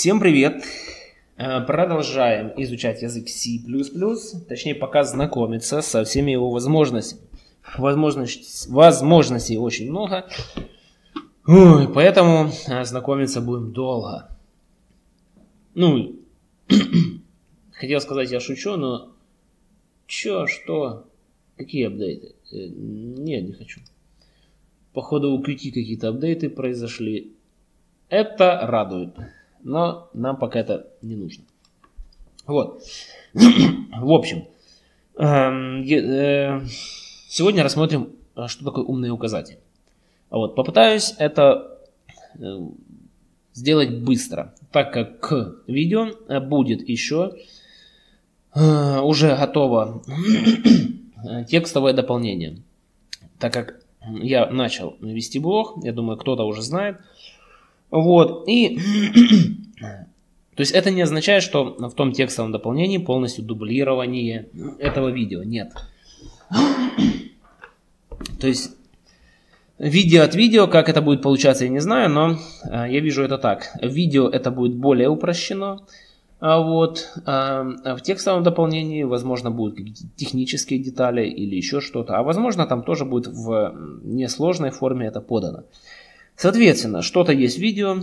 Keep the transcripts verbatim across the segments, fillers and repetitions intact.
Всем привет! Продолжаем изучать язык C++, точнее пока знакомиться со всеми его возможностями. Возможность, возможностей очень много, поэтому знакомиться будем долго. Ну, хотел сказать, я шучу, но чё, что, какие апдейты? Нет, не хочу. Походу у Qt какие-то апдейты произошли. Это радует. Но нам пока это не нужно. Вот. В общем, сегодня рассмотрим, что такое умные указатели. Вот, попытаюсь это сделать быстро, так как к видео будет еще уже готово текстовое дополнение. Так как я начал вести блог, я думаю, кто-то уже знает. Вот, и, то есть это не означает, что в том текстовом дополнении полностью дублирование этого видео, нет. То есть, видео от видео, как это будет получаться, я не знаю, но я вижу это так. Видео это будет более упрощено, вот, а в текстовом дополнении, возможно, будут какие-то технические детали или еще что-то, а возможно, там тоже будет в несложной форме это подано. Соответственно, что-то есть в видео,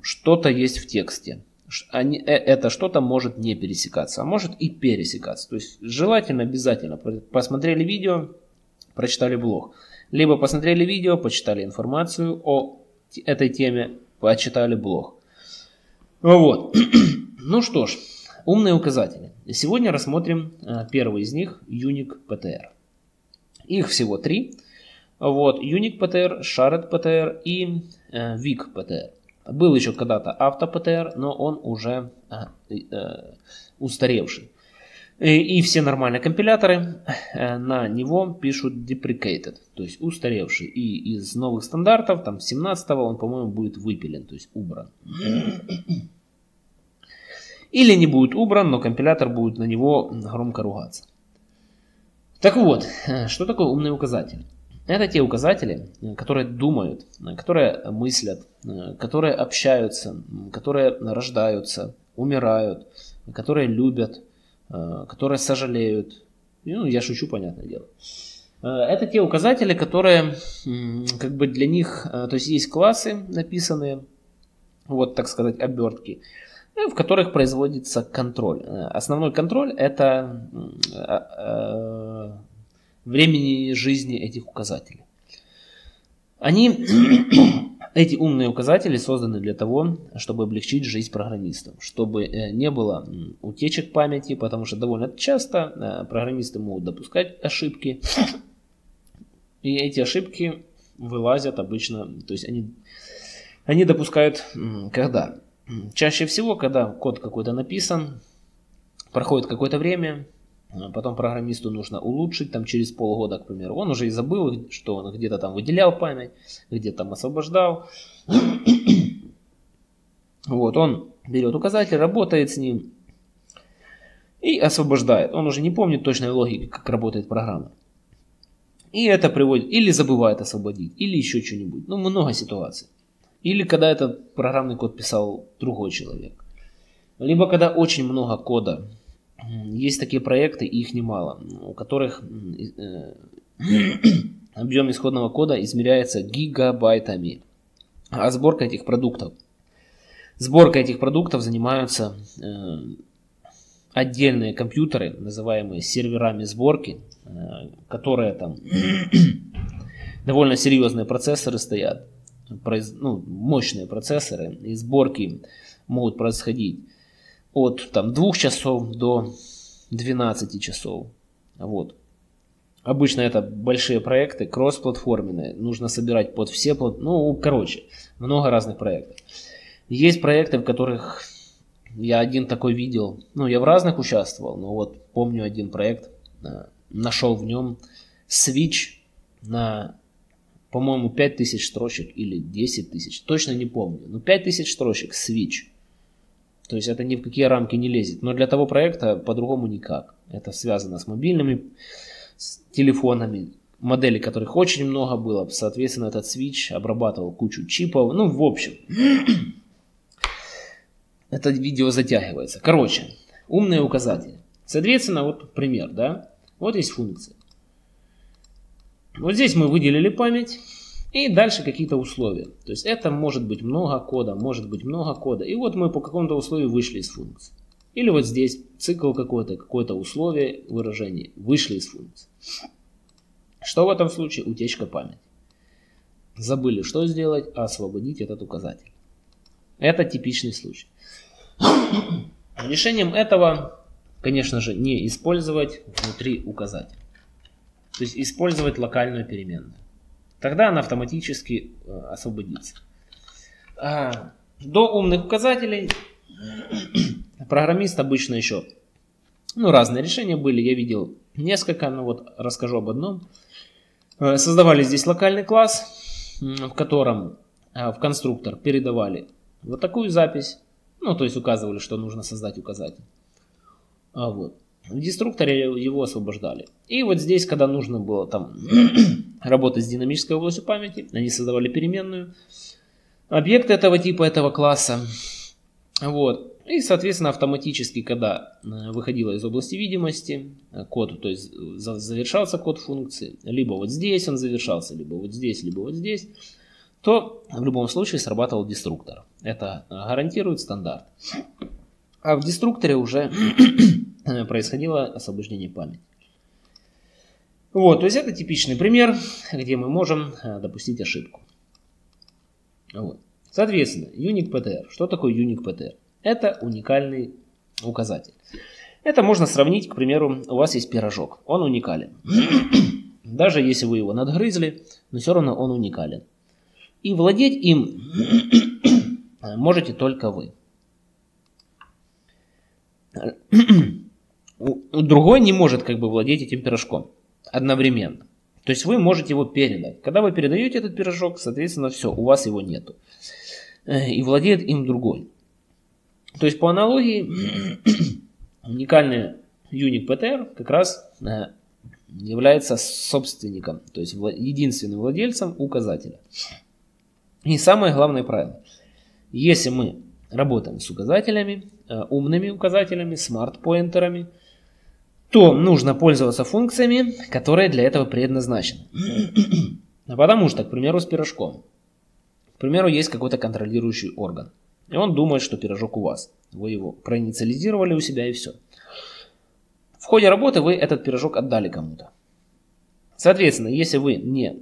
что-то есть в тексте. Они, это что-то может не пересекаться, а может и пересекаться. То есть желательно, обязательно посмотрели видео, прочитали блог. Либо посмотрели видео, почитали информацию о этой теме, почитали блог. Вот. Ну что ж, умные указатели. Сегодня рассмотрим первый из них, unique_ptr. Их всего три. Вот, unique_ptr, shared_ptr и э, weak_ptr. Был еще когда-то auto_ptr, но он уже э, э, устаревший. И, и все нормальные компиляторы э, на него пишут deprecated, то есть устаревший. И из новых стандартов, там семнадцатого, он, по-моему, будет выпилен, то есть убран. Или не будет убран, но компилятор будет на него громко ругаться. Так вот, что такое умный указатель? Это те указатели, которые думают, которые мыслят, которые общаются, которые рождаются, умирают, которые любят, которые сожалеют. Ну, я шучу, понятное дело. Это те указатели, которые, как бы для них, то есть есть классы написанные, вот так сказать, обертки, в которых производится контроль. Основной контроль это... времени жизни этих указателей. Они, эти умные указатели созданы для того, чтобы облегчить жизнь программистам, чтобы не было утечек памяти, потому что довольно часто программисты могут допускать ошибки, и эти ошибки вылазят обычно, то есть они, они допускают когда? Чаще всего, когда код какой-то написан, проходит какое-то время, потом программисту нужно улучшить, там через полгода, к примеру. Он уже и забыл, что он где-то там выделял память, где-то там освобождал. Вот, он берет указатель, работает с ним и освобождает. Он уже не помнит точной логики, как работает программа. И это приводит, или забывает освободить, или еще что-нибудь. Ну, много ситуаций. Или когда этот программный код писал другой человек. Либо когда очень много кода. Есть такие проекты, и их немало, у которых объем исходного кода измеряется гигабайтами. А сборка этих продуктов, сборка этих продуктов занимаются отдельные компьютеры, называемые серверами сборки, которые там довольно серьезные процессоры стоят, ну, мощные процессоры, и сборки могут происходить от там двух часов до двенадцати часов. Вот. Обычно это большие проекты, кросс-платформенные. Нужно собирать под все платформы. Ну, короче, много разных проектов. Есть проекты, в которых я один такой видел. Ну, я в разных участвовал, но вот помню один проект. Нашел в нем switch на, по-моему, пять тысяч строчек или десять тысяч. Точно не помню. Но пять тысяч строчек switch. То есть это ни в какие рамки не лезет. Но для того проекта по-другому никак. Это связано с мобильными с телефонами, моделей которых очень много было. Соответственно, этот switch обрабатывал кучу чипов. Ну, в общем. это видео затягивается. Короче, умные указатели. Соответственно, вот пример, да? Вот есть функция. Вот здесь мы выделили память. И дальше какие-то условия. То есть это может быть много кода, может быть много кода. И вот мы по какому-то условию вышли из функции. Или вот здесь цикл какой-то, какое-то условие выражения. Вышли из функции. Что в этом случае? Утечка памяти. Забыли, что сделать, а освободить этот указатель. Это типичный случай. Решением этого, конечно же, не использовать внутри указателя. То есть использовать локальную переменную. Тогда она автоматически освободится. До умных указателей программист обычно еще... Ну, разные решения были, я видел несколько, но вот расскажу об одном. Создавали здесь локальный класс, в котором в конструктор передавали вот такую запись. Ну, то есть указывали, что нужно создать указатель. А вот. В деструкторе его освобождали. И вот здесь, когда нужно было там работать с динамической областью памяти, они создавали переменную. Объект этого типа, этого класса. Вот. И, соответственно, автоматически, когда выходила из области видимости, код, то есть завершался код функции, либо вот здесь он завершался, либо вот здесь, либо вот здесь, то в любом случае срабатывал деструктор. Это гарантирует стандарт. А в деструкторе уже происходило освобождение памяти. Вот, то есть это типичный пример, где мы можем допустить ошибку. Вот. Соответственно, unique_ptr. Что такое unique_ptr? Это уникальный указатель. Это можно сравнить, к примеру, у вас есть пирожок. Он уникален. Даже если вы его надгрызли, но все равно он уникален. И владеть им можете только вы. Другой не может как бы владеть этим пирожком одновременно. То есть вы можете его передать. Когда вы передаете этот пирожок, соответственно, все, у вас его нету. И владеет им другой. То есть по аналогии уникальный unique_ptr как раз является собственником, то есть единственным владельцем указателя. И самое главное правило. Если мы работаем с указателями, умными указателями, смарт-поинтерами, то нужно пользоваться функциями, которые для этого предназначены. Потому что, к примеру, с пирожком. К примеру, есть какой-то контролирующий орган. И он думает, что пирожок у вас. Вы его проинициализировали у себя и все. В ходе работы вы этот пирожок отдали кому-то. Соответственно, если вы не,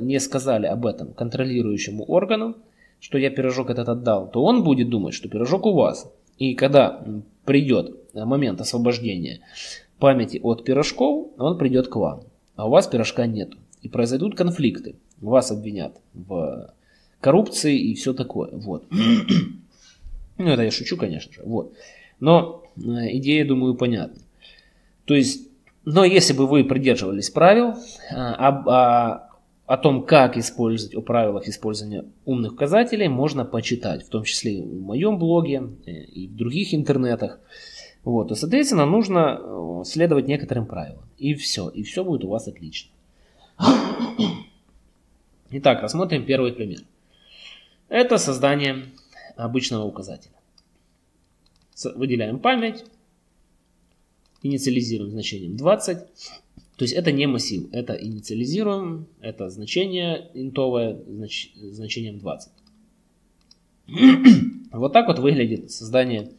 не сказали об этом контролирующему органу, что я пирожок этот отдал, то он будет думать, что пирожок у вас. И когда придет момент освобождения памяти от пирожков, он придет к вам. А у вас пирожка нет. И произойдут конфликты. Вас обвинят в... коррупции и все такое. Вот. Ну, это я шучу, конечно же. Вот. Но идея, думаю, понятна. То есть, но если бы вы придерживались правил об, о, о том, как использовать, о правилах использования умных указателей, можно почитать, в том числе и в моем блоге, и в других интернетах. Вот. И, соответственно, нужно следовать некоторым правилам. И все. И все будет у вас отлично. Итак, рассмотрим первый пример. Это создание обычного указателя. Выделяем память. Инициализируем значением двадцать. То есть это не массив. Это инициализируем. Это значение интовое знач, значением двадцать. Вот так вот выглядит создание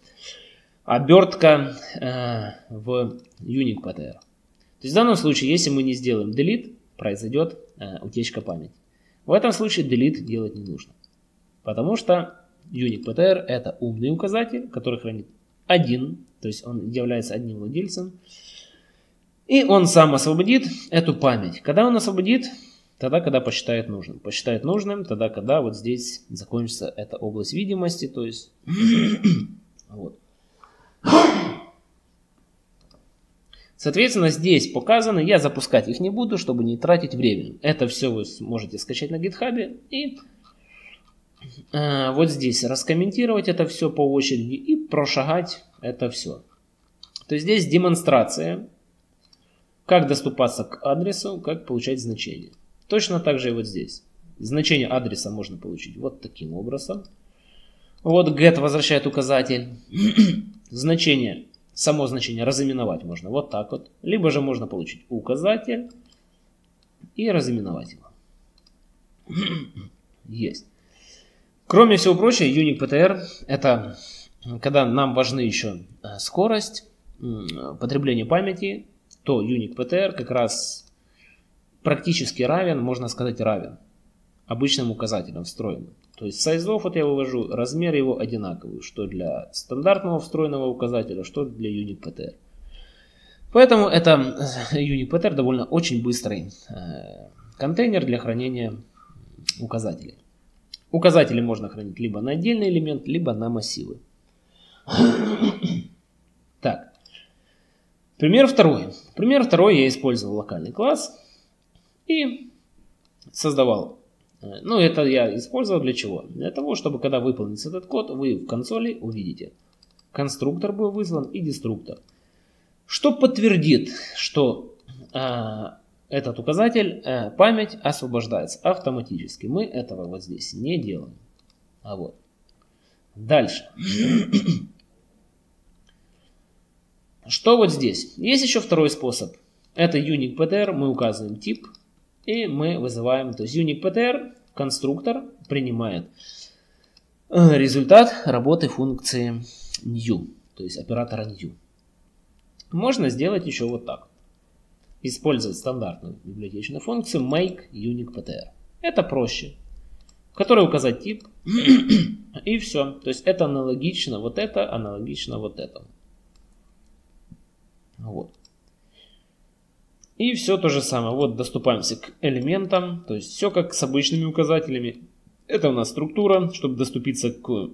обертка э, в unique_ptr. То есть в данном случае, если мы не сделаем delete, произойдет э, утечка памяти. В этом случае delete делать не нужно. Потому что unique_ptr это умный указатель, который хранит один, то есть он является одним владельцем. И он сам освободит эту память. Когда он освободит? Тогда, когда посчитает нужным. Посчитает нужным, тогда, когда вот здесь закончится эта область видимости. То есть... вот. Соответственно, здесь показано, я запускать их не буду, чтобы не тратить время. Это все вы можете скачать на гитхабе и... вот здесь раскомментировать это все по очереди и прошагать это все. То есть здесь демонстрация, как доступаться к адресу, как получать значение. Точно так же и вот здесь. Значение адреса можно получить вот таким образом. Вот get возвращает указатель. Значение, само значение разыменовать можно вот так вот. Либо же можно получить указатель и разыменовать его. Есть. Кроме всего прочего, unique_ptr это когда нам важны еще скорость, потребление памяти, то unique_ptr как раз практически равен, можно сказать равен обычным указателям встроенным. То есть size_of, вот я вывожу, размер его одинаковый, что для стандартного встроенного указателя, что для unique_ptr. Поэтому это unique_ptr довольно очень быстрый контейнер для хранения указателей. Указатели можно хранить либо на отдельный элемент, либо на массивы. Так, пример второй. Пример второй я использовал локальный класс и создавал. Ну, это я использовал для чего? Для того, чтобы когда выполнится этот код, вы в консоли увидите. Конструктор был вызван и деструктор. Что подтвердит, что э, этот указатель, э, память освобождается автоматически. Мы этого вот здесь не делаем. А вот. Дальше. Что вот здесь? Есть еще второй способ. Это unique_ptr. Мы указываем тип. И мы вызываем, то есть unique_ptr, конструктор, принимает результат работы функции new, то есть оператора new. Можно сделать еще вот так. Использовать стандартную библиотечную функцию make_unique_ptr. Это проще. В которой указать тип и все. То есть это аналогично вот это, аналогично вот этому. Вот. И все то же самое. Вот доступаемся к элементам. То есть все как с обычными указателями. Это у нас структура. Чтобы доступиться к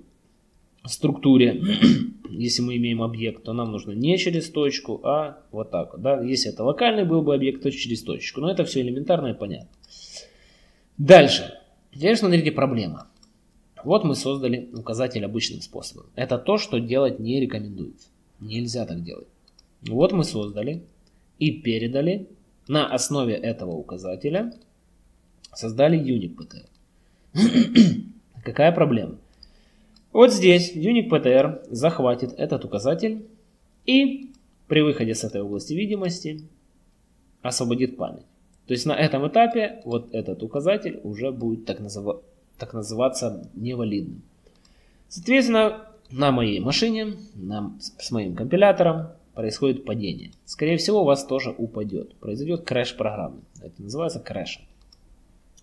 структуре, если мы имеем объект, то нам нужно не через точку, а вот так вот, да? Если это локальный был бы объект, то через точечку. Но это все элементарно и понятно. Дальше. Теперь смотрите, проблема. Вот мы создали указатель обычным способом. Это то, что делать не рекомендуется. Нельзя так делать. Вот мы создали и передали. На основе этого указателя создали unique_ptr. Какая проблема? Вот здесь unique_ptr захватит этот указатель и при выходе с этой области видимости освободит память. То есть на этом этапе вот этот указатель уже будет так, называ- так называться невалидным. Соответственно, на моей машине, на, с моим компилятором происходит падение. Скорее всего, у вас тоже упадет. Произойдет крэш программы. Это называется крэшем.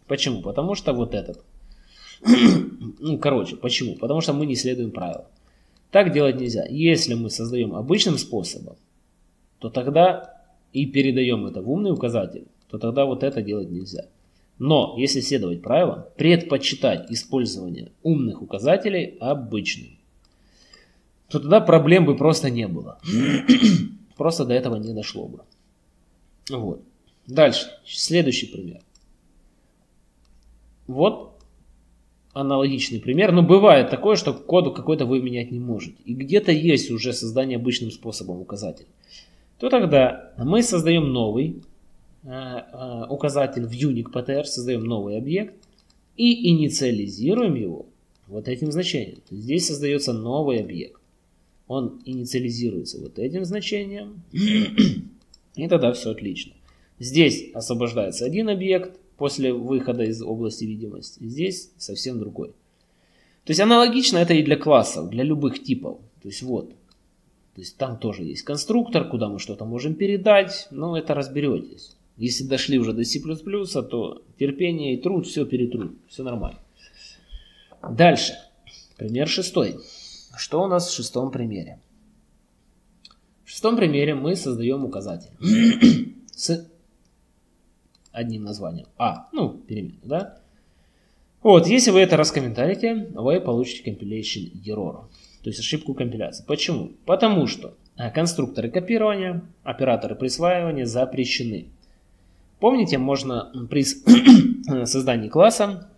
Почему? Потому что вот этот. Ну, короче, почему? Потому что мы не следуем правилам. Так делать нельзя. Если мы создаем обычным способом, то тогда и передаем это в умный указатель, то тогда вот это делать нельзя. Но, если следовать правилам, предпочитать использование умных указателей обычным, то тогда проблем бы просто не было. Просто до этого не дошло бы. Вот. Дальше. Следующий пример. Вот аналогичный пример. Но бывает такое, что коду какой-то вы менять не можете. И где-то есть уже создание обычным способом указателя. То тогда мы создаем новый э, э, указатель в unique_ptr, создаем новый объект и инициализируем его вот этим значением. Здесь создается новый объект. Он инициализируется вот этим значением. И тогда все отлично. Здесь освобождается один объект после выхода из области видимости. Здесь совсем другой. То есть аналогично это и для классов, для любых типов. То есть вот. То есть там тоже есть конструктор, куда мы что-то можем передать. Но это разберетесь. Если дошли уже до C++, то терпение и труд все перетрут. Все нормально. Дальше. Пример шестой. Что у нас в шестом примере? В шестом примере мы создаем указатель с одним названием А. Ну, перемену, да? Вот, если вы это раскомментарите, вы получите compilation error. То есть ошибку компиляции. Почему? Потому что конструкторы копирования, операторы присваивания запрещены. Помните, можно при создании класса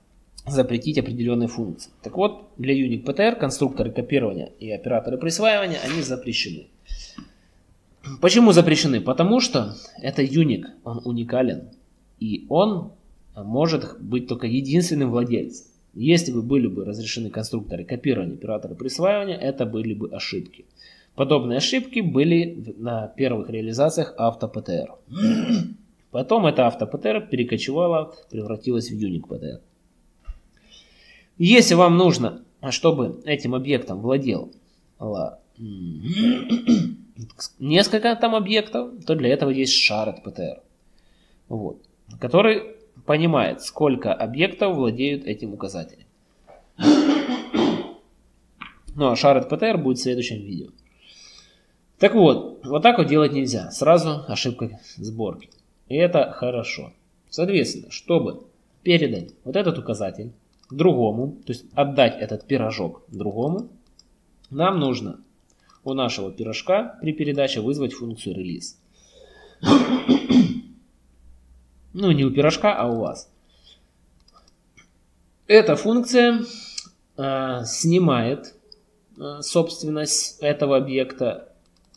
запретить определенные функции. Так вот, для unique_ptr конструкторы копирования и операторы присваивания, они запрещены. Почему запрещены? Потому что это unique, он уникален. И он может быть только единственным владельцем. Если бы были бы разрешены конструкторы копирования, оператора присваивания, это были бы ошибки. Подобные ошибки были на первых реализациях Auto_ptr. Потом это Auto_ptr перекочевало, превратилось в unique_ptr. Если вам нужно, чтобы этим объектом владело несколько там объектов, то для этого есть Shared_ptr, вот, который понимает, сколько объектов владеют этим указателем. Ну а Shared_ptr будет в следующем видео. Так вот, вот так вот делать нельзя. Сразу ошибка сборки. И это хорошо. Соответственно, чтобы передать вот этот указатель другому, то есть отдать этот пирожок другому, нам нужно у нашего пирожка при передаче вызвать функцию release. Ну, не у пирожка, а у вас. Эта функция э, снимает э, собственность этого объекта,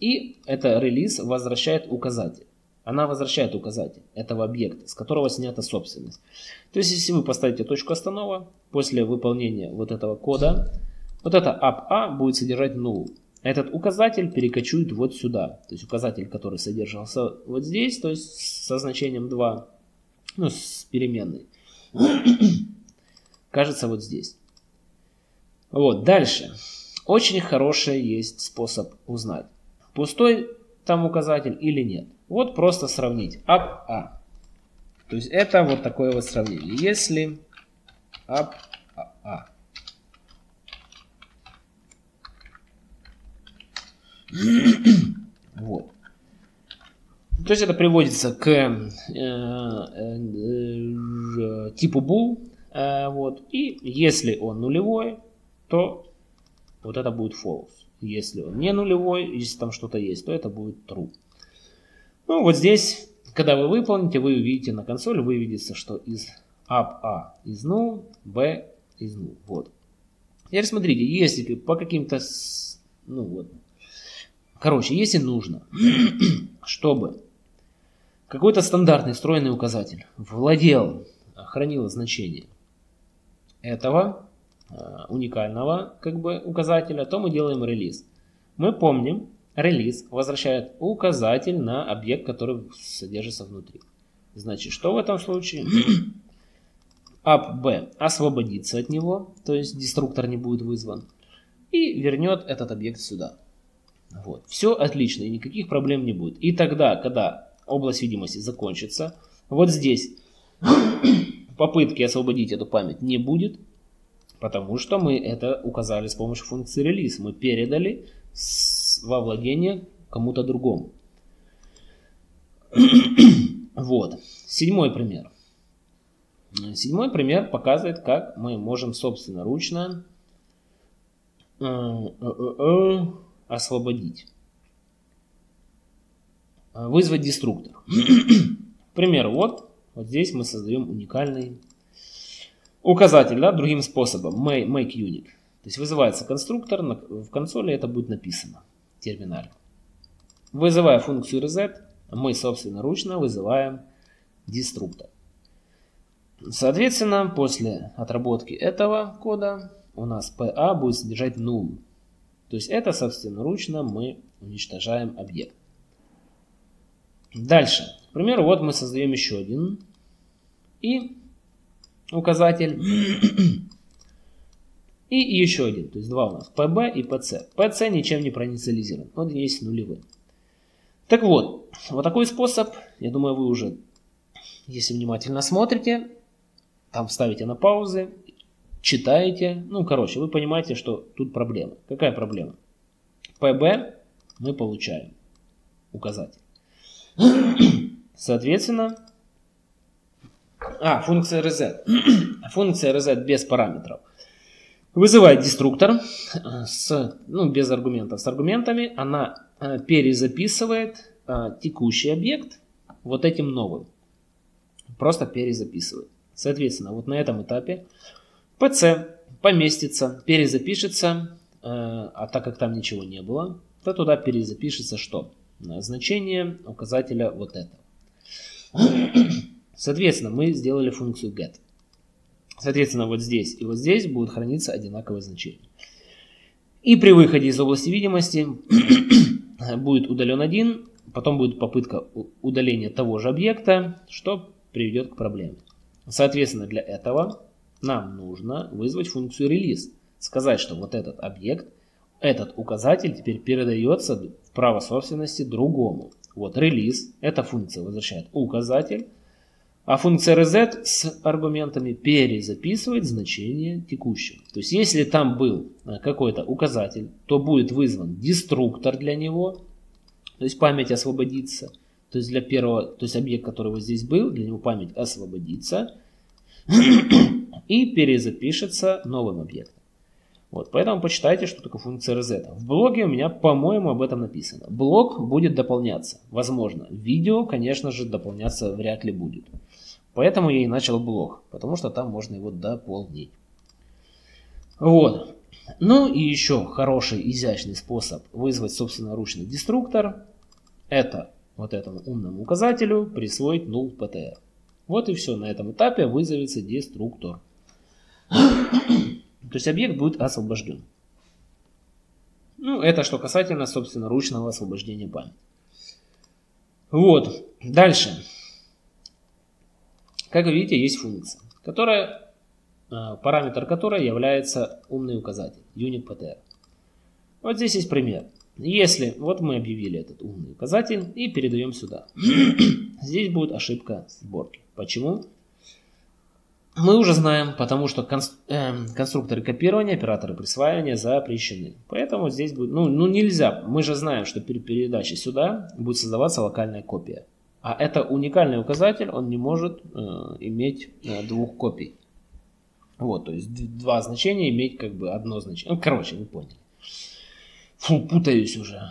и это релиз возвращает указатель. Она возвращает указатель этого объекта, с которого снята собственность. То есть, если вы поставите точку останова, после выполнения вот этого кода, вот это up_a будет содержать null. Этот указатель перекочует вот сюда. То есть, указатель, который содержался вот здесь, то есть со значением два, ну, с переменной, кажется, вот здесь. Вот, дальше. Очень хороший есть способ узнать, пустой там указатель или нет. Вот просто сравнить up_a. То есть, это вот такое вот сравнение. Если up_a. Вот. То есть это приводится к э, э, типу bool, э, вот, и если он нулевой, то вот это будет false. Если он не нулевой, если там что-то есть, то это будет true. Ну вот здесь, когда вы выполните, вы увидите на консоли, выведется, что из up a из null, b из null. Вот. Теперь смотрите, если по каким-то, ну вот. Короче, если нужно, чтобы какой-то стандартный встроенный указатель владел, хранил значение этого э, уникального как бы указателя, то мы делаем релиз. Мы помним, релиз возвращает указатель на объект, который содержится внутри. Значит, что в этом случае? up_b освободится от него, то есть деструктор не будет вызван, и вернет этот объект сюда. Вот. Все отлично, и никаких проблем не будет. И тогда, когда область видимости закончится, вот здесь попытки освободить эту память не будет, потому что мы это указали с помощью функции release. Мы передали во владение кому-то другому. Вот. Седьмой пример. Седьмой пример показывает, как мы можем собственноручно освободить, вызвать деструктор. К примеру, вот, вот здесь мы создаем уникальный указатель, да, другим способом, make unique. То есть вызывается конструктор, в консоли это будет написано в терминале. Вызывая функцию reset, мы собственноручно вызываем деструктор. Соответственно, после отработки этого кода у нас pa будет содержать null. То есть это собственноручно мы уничтожаем объект. Дальше. К примеру, вот мы создаем еще один и указатель. И еще один. То есть два у нас. pb и pc. pc ничем не проинициализирован. Он есть нулевым. Так вот. Вот такой способ. Я думаю, вы уже, если внимательно смотрите, там ставите на паузы, читаете. Ну, короче, вы понимаете, что тут проблема. Какая проблема? pb мы получаем указатель. Соответственно, а, функция reset. Функция reset без параметров вызывает деструктор с, ну, без аргументов, с аргументами. Она перезаписывает текущий объект вот этим новым. Просто перезаписывает. Соответственно, вот на этом этапе pc поместится, перезапишется, э, а так как там ничего не было, то туда перезапишется что? Значение указателя вот этого. Соответственно, мы сделали функцию get. Соответственно, вот здесь и вот здесь будут храниться одинаковые значения. И при выходе из области видимости будет удален один, потом будет попытка удаления того же объекта, что приведет к проблеме. Соответственно, для этого нам нужно вызвать функцию release. Сказать, что вот этот объект, этот указатель теперь передается в право собственности другому. Вот release, эта функция возвращает указатель, а функция reset с аргументами перезаписывает значение текущего. То есть, если там был какой-то указатель, то будет вызван деструктор для него, то есть память освободится. То есть для первого, то есть объект, который вот здесь был, для него память освободится и перезапишется новым объектом. Вот, поэтому почитайте, что такое функция reset. В блоге у меня, по-моему, об этом написано. Блог будет дополняться. Возможно. Видео, конечно же, дополняться вряд ли будет. Поэтому я и начал блог, потому что там можно его дополнить. Вот. Ну и еще хороший, изящный способ вызвать собственноручный деструктор. Это вот этому умному указателю присвоить null пэ тэ эр. Вот и все. На этом этапе вызовется деструктор. То есть объект будет освобожден. Ну, это что касательно собственноручного освобождения памяти. Вот. Дальше. Как вы видите, есть функция, которая, параметр которой является умный указатель, unique_ptr. Вот здесь есть пример. Если, вот мы объявили этот умный указатель и передаем сюда. Здесь будет ошибка сборки. Почему? Мы уже знаем, потому что конструкторы копирования, операторы присваивания запрещены. Поэтому здесь будет... Ну, ну нельзя. Мы же знаем, что при передаче сюда будет создаваться локальная копия. А это уникальный указатель, он не может э, иметь э, двух копий. Вот, то есть два значения иметь как бы одно значение. Ну, короче, вы поняли. Фу, путаюсь уже.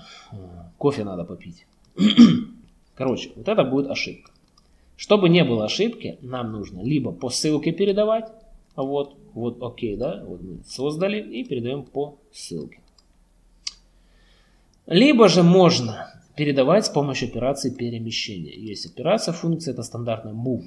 Кофе надо попить. Короче, вот это будет ошибка. Чтобы не было ошибки, нам нужно либо по ссылке передавать, вот, вот, окей, да, вот мы создали и передаем по ссылке. Либо же можно передавать с помощью операции перемещения. Есть операция, функция, это стандартная move,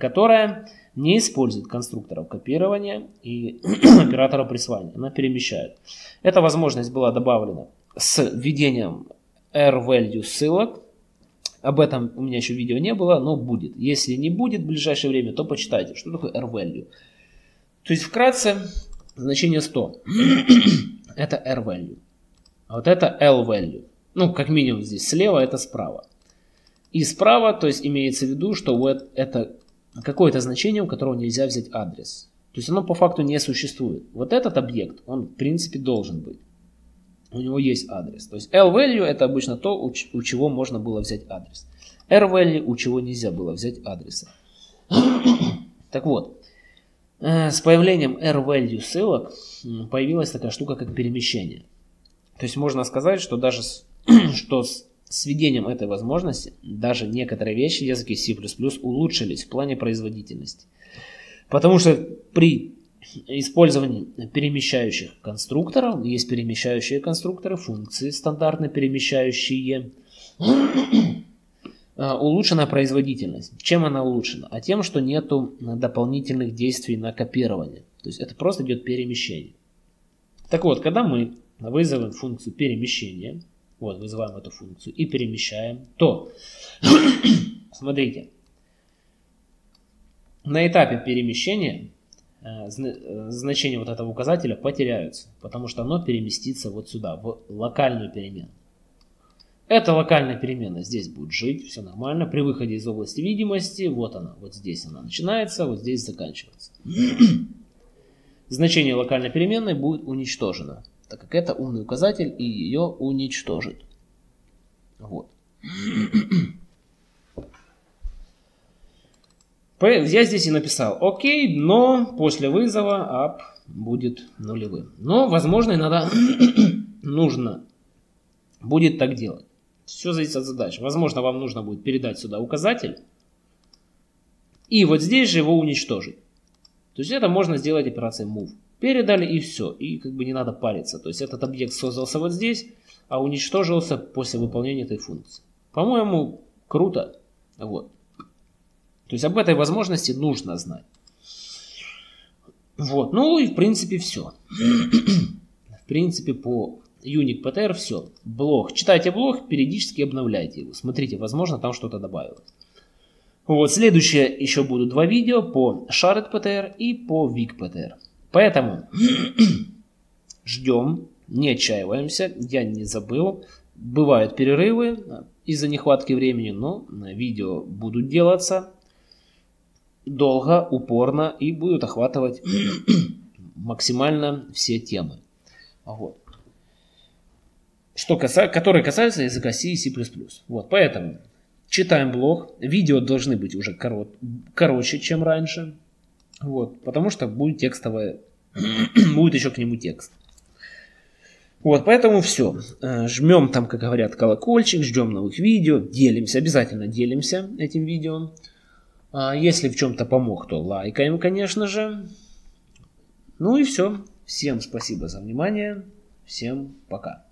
которая не использует конструкторов копирования и операторов присваивания, она перемещает. Эта возможность была добавлена с введением эр-value ссылок. Об этом у меня еще видео не было, но будет. Если не будет в ближайшее время, то почитайте, что такое R-value. То есть вкратце, значение сто. Это R-value. А вот это L-value. Ну, как минимум здесь слева, это справа. И справа, то есть имеется в виду, что вот это какое-то значение, у которого нельзя взять адрес. То есть оно по факту не существует. Вот этот объект, он в принципе должен быть. У него есть адрес. То есть L-value это обычно то, у чего можно было взять адрес. R-value у чего нельзя было взять адреса. Так вот, с появлением R-value ссылок появилась такая штука, как перемещение. То есть можно сказать, что даже с, что с, с введением этой возможности даже некоторые вещи в языке C++ улучшились в плане производительности. Потому что при использование перемещающих конструкторов. Есть перемещающие конструкторы, функции стандартно перемещающие. Улучшена производительность. Чем она улучшена? А тем, что нету дополнительных действий на копирование. То есть это просто идет перемещение. Так вот, когда мы вызовем функцию перемещения, вот вызываем эту функцию и перемещаем, то смотрите, на этапе перемещения значения вот этого указателя потеряются, потому что оно переместится вот сюда, в локальную переменную. Эта локальная переменная здесь будет жить, все нормально. При выходе из области видимости, вот она, вот здесь она начинается, вот здесь заканчивается. Значение локальной переменной будет уничтожено, так как это умный указатель и ее уничтожит. Вот. Я здесь и написал окей, но после вызова up будет нулевым. Но, возможно, иногда нужно будет так делать. Все зависит от задач. Возможно, вам нужно будет передать сюда указатель. И вот здесь же его уничтожить. То есть это можно сделать операцией move. Передали и все. И как бы не надо париться. То есть этот объект создался вот здесь, а уничтожился после выполнения этой функции. По-моему, круто. Вот. То есть об этой возможности нужно знать. Вот, ну и в принципе все. В принципе по unique_ptr все. Блог. Читайте блог, периодически обновляйте его. Смотрите, возможно там что-то добавилось. Вот, следующее еще будут два видео по shared_ptr и по weak_ptr. Поэтому ждем, не отчаиваемся, я не забыл. Бывают перерывы из-за нехватки времени, но видео будут делаться долго, упорно и будут охватывать максимально все темы, вот. Что каса... которые касаются языка C и C++. Вот, поэтому читаем блог, видео должны быть уже корот... короче, чем раньше, вот, потому что будет текстовое, будет еще к нему текст. Вот, поэтому все. Жмем там, как говорят, колокольчик, ждем новых видео, делимся, обязательно делимся этим видео. Если в чем-то помог, то лайкаем, конечно же. Ну и все. Всем спасибо за внимание. Всем пока.